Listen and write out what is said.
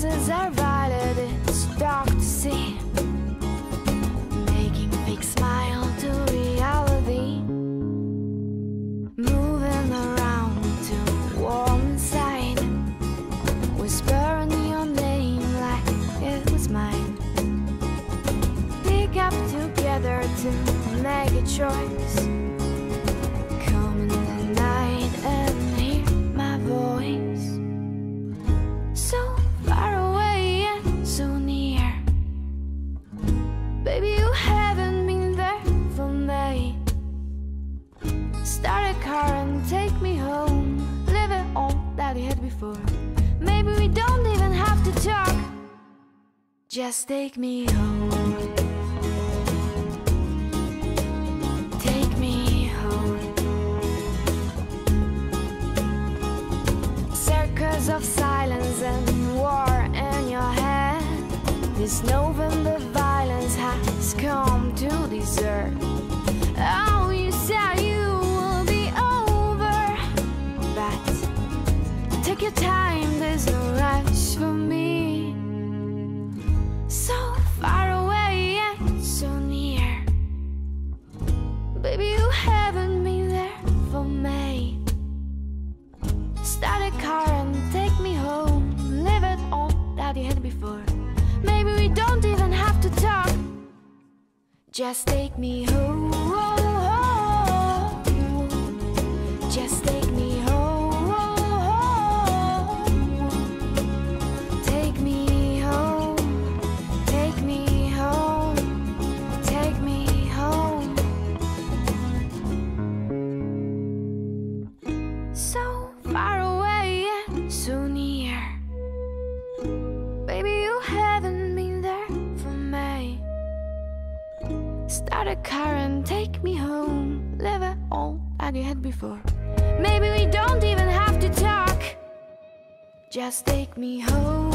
chances are brighter than it's dark to see. Taking a big smile to reality, moving around to warm inside, whispering your name like it was mine. Pick up together to make a choice. Baby, you haven't been there for me. Start a car and take me home. Live it all that we had before. Maybe we don't even have to talk. Just take me home. Take me home. Circles of silence and war in your head. This November violence has come to this earth. Oh, you said you will be over, but take your time, there's no rush for me. So far away and so near. Baby, you haven't been there for me. Start a car and take me home. Leave it all that you had before. Maybe we don't even have to talk. Just take me home. Just take me home. Take me home. Take me home. Take me home. So far away and so near. Baby, you haven't been there for me. Start a car and take me home. Live it all that you had before. Maybe we don't even have to talk. Just take me home.